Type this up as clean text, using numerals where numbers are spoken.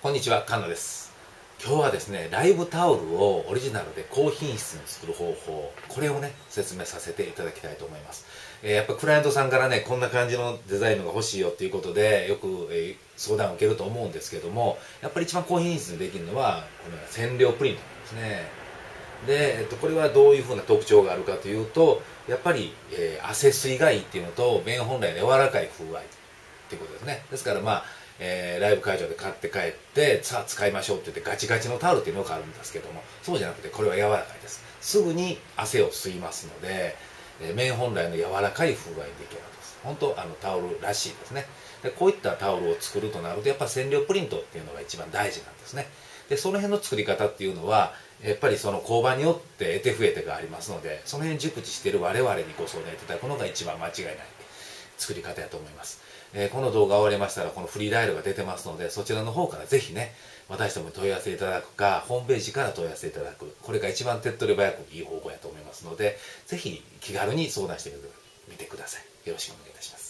こんにちは、菅野です。今日はですね、ライブタオルをオリジナルで高品質に作る方法、これをね、説明させていただきたいと思います。やっぱクライアントさんからね、こんな感じのデザインのが欲しいよっていうことで、よく、相談を受けると思うんですけども、やっぱり一番高品質にできるのは、この染料プリントなんですね。で、これはどういうふうな特徴があるかというと、やっぱり、汗水がいいっていうのと、綿本来の柔らかい風合いっていうことですね。ですからまあ、ライブ会場で買って帰って、さあ使いましょうって言ってガチガチのタオルっていうのがあるんですけども、そうじゃなくてこれは柔らかいです。すぐに汗を吸いますので、綿本来の柔らかい風合いでいけるんです。本当タオルらしいですね。で、こういったタオルを作るとなると、やっぱ染料プリントっていうのが一番大事なんですね。で、その辺の作り方っていうのは、やっぱりその工場によって得手不得手がありますので、その辺熟知している我々にご相談いただくのが一番間違いない作り方やと思います。この動画終わりましたらこのフリーダイヤルが出てますので、そちらの方からぜひね、私どもに問い合わせいただくか、ホームページから問い合わせいただく、これが一番手っ取り早くいい方法やと思いますので、ぜひ気軽に相談してみてください。よろしくお願いいたします。